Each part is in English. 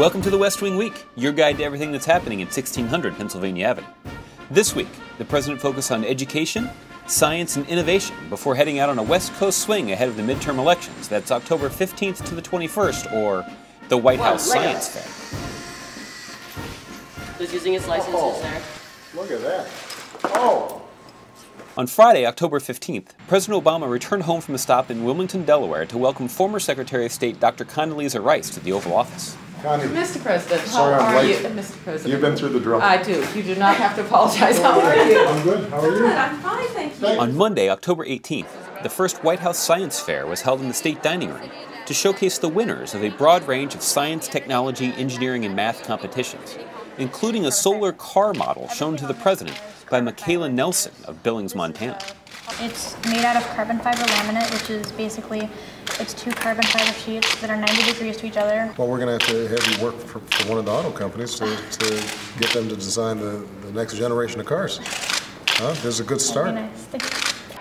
Welcome to the West Wing Week, your guide to everything that's happening at 1600 Pennsylvania Avenue. This week, the president focused on education, science, and innovation before heading out on a West Coast swing ahead of the midterm elections. That's October 15th to the 21st, or the White House Science Fair. Who's using his licenses there? Look at that. Oh! On Friday, October 15th, President Obama returned home from a stop in Wilmington, Delaware to welcome former Secretary of State Dr. Condoleezza Rice to the Oval Office. Connie, Mr. President, how are you? Mr. President, you've been through the drill. I do. You do not have to apologize. How are you? I'm good. How are you? Good. I'm fine, thank you. On Monday, October 18th, the first White House Science Fair was held in the State Dining Room to showcase the winners of a broad range of science, technology, engineering, and math competitions, including a solar car model shown to the president by Michaela Nelson of Billings, Montana. It's made out of carbon fiber laminate, which is basically, it's two carbon fiber sheets that are 90 degrees to each other. Well, we're going to have you work for one of the auto companies to get them to design the next generation of cars. There's a good start. Nice.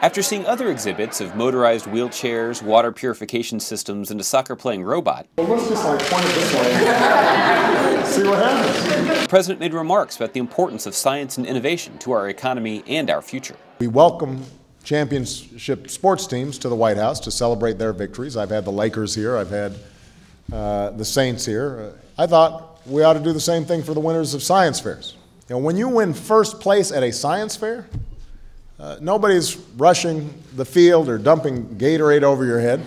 After seeing other exhibits of motorized wheelchairs, water purification systems, and a soccer-playing robot, well, let's just like point it this way. See what happens. The president made remarks about the importance of science and innovation to our economy and our future. We welcome championship sports teams to the White House to celebrate their victories. I've had the Lakers here. I've had the Saints here. I thought we ought to do the same thing for the winners of science fairs. You know, when you win first place at a science fair, nobody's rushing the field or dumping Gatorade over your head.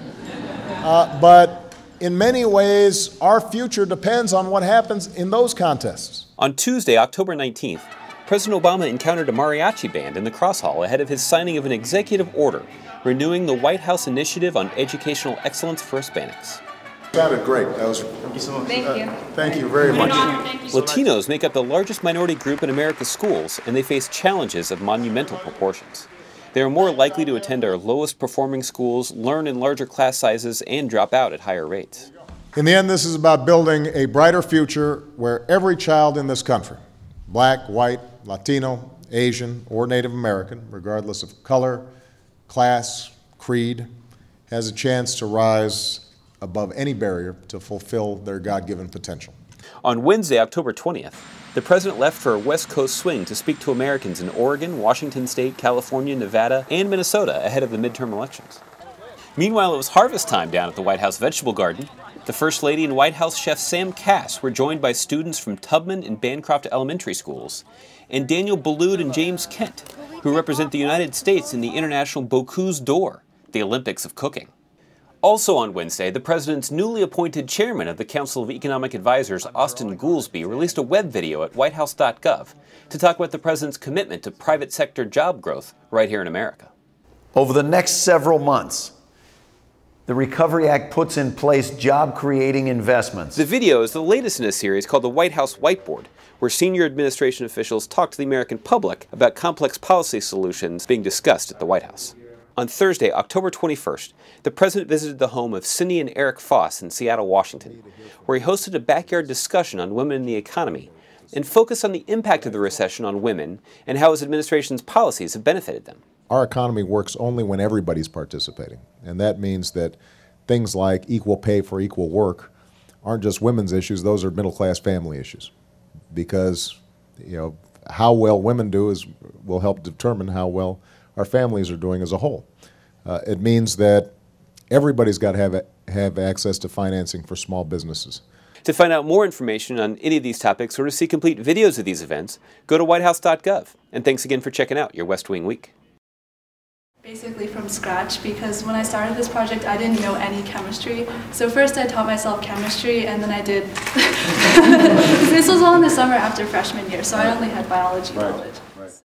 But in many ways, our future depends on what happens in those contests. On Tuesday, October 19th, President Obama encountered a mariachi band in the cross hall ahead of his signing of an executive order renewing the White House Initiative on Educational Excellence for Hispanics. Sounded great. That was, thank you so much. Thank you very much. Latinos make up the largest minority group in America's schools, and they face challenges of monumental proportions. They are more likely to attend our lowest performing schools, learn in larger class sizes, and drop out at higher rates. In the end, this is about building a brighter future where every child in this country, black, white, Latino, Asian, or Native American, regardless of color, class, creed, has a chance to rise above any barrier to fulfill their God-given potential. On Wednesday, October 20th, the president left for a West Coast swing to speak to Americans in Oregon, Washington State, California, Nevada, and Minnesota ahead of the midterm elections. Meanwhile, it was harvest time down at the White House Vegetable Garden. The First Lady and White House Chef Sam Kass were joined by students from Tubman and Bancroft elementary schools, and Daniel Boulud and James Kent, who represent the United States in the International Bocuse d'Or, the Olympics of cooking. Also on Wednesday, the president's newly appointed chairman of the Council of Economic Advisors, Austin Goolsbee, released a web video at WhiteHouse.gov to talk about the president's commitment to private sector job growth right here in America. Over the next several months, the Recovery Act puts in place job-creating investments. The video is the latest in a series called the White House Whiteboard, where senior administration officials talk to the American public about complex policy solutions being discussed at the White House. On Thursday, October 21st, the president visited the home of Cindy and Eric Foss in Seattle, Washington, where he hosted a backyard discussion on women in the economy and focused on the impact of the recession on women and how his administration's policies have benefited them. Our economy works only when everybody's participating, and that means that things like equal pay for equal work aren't just women's issues, those are middle-class family issues, because you know how well women do will help determine how well our families are doing as a whole. It means that everybody's got to have access to financing for small businesses. To find out more information on any of these topics or to see complete videos of these events, go to WhiteHouse.gov, and thanks again for checking out your West Wing Week. Basically from scratch, because when I started this project I didn't know any chemistry. So first I taught myself chemistry, and then I did. This was all in the summer after freshman year, so I only had biology knowledge.